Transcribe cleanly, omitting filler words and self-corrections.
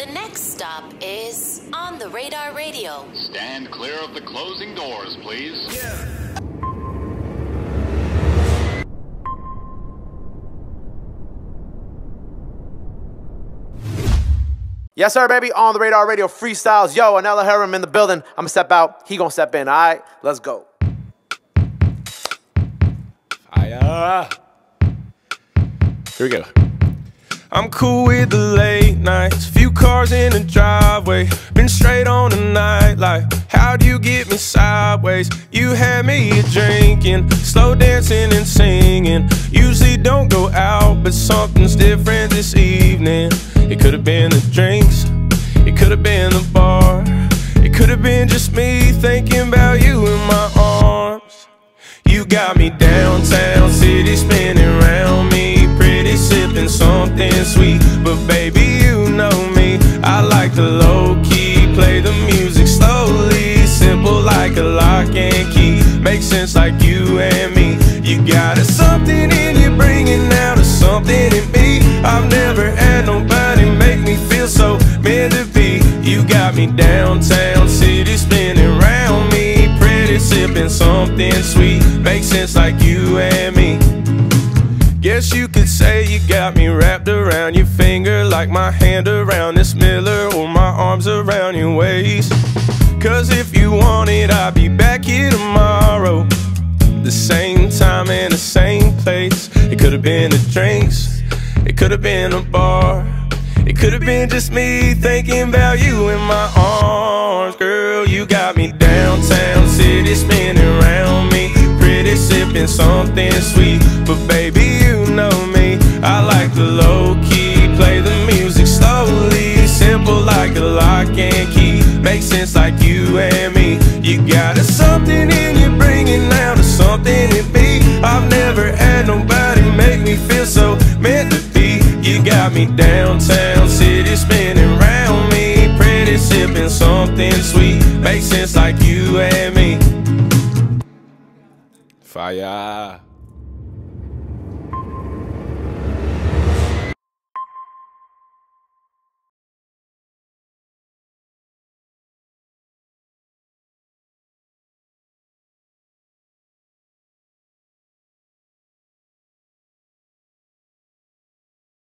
The next stop is On The Radar Radio. Stand clear of the closing doors, please. Yeah. Yes, sir, baby. On The Radar Radio freestyles. Yo, Anella Herim in the building. I'm going to step out. He going to step in. All right, let's go. Here we go. I'm cool with the late nights, few cars in the driveway, been straight on the night life. How'd you get me sideways? You had me drinking, slow dancing and singing. Usually don't go out, but something's different this evening. It could have been the drinks, it could have been the bar, it could have been just me thinking about you in my arms. You got me downtown, city spinning round me, pretty sipping something sweet, but baby you know me. I like the low key, play the music slowly, simple like a lock and key, makes sense like you and me. You got a something in you, bringing out a something in me. I've never had nobody make me feel so meant to be. You got me downtown, city spinning round me, pretty sipping something sweet, makes sense like you and me. Guess you could say you got me wrapped around your finger, like my hand around this Miller, or my arms around your waist. Cause if you want it, I'll be back here tomorrow, the same time and the same place. It could have been the drinks, it could have been a bar, it could have been just me thinking about you in my arms. Girl, you got me downtown, city spinning around me, pretty sipping something sweet, but baby you know me. I like the low key, play the music slowly, simple like a lock and key, makes sense like you and me. You got a something in you, bringing out a something in me. I've never had nobody make me feel so meant to be. You got me downtown, city spinning round me, pretty sipping something sweet, makes sense like you and me. Fire.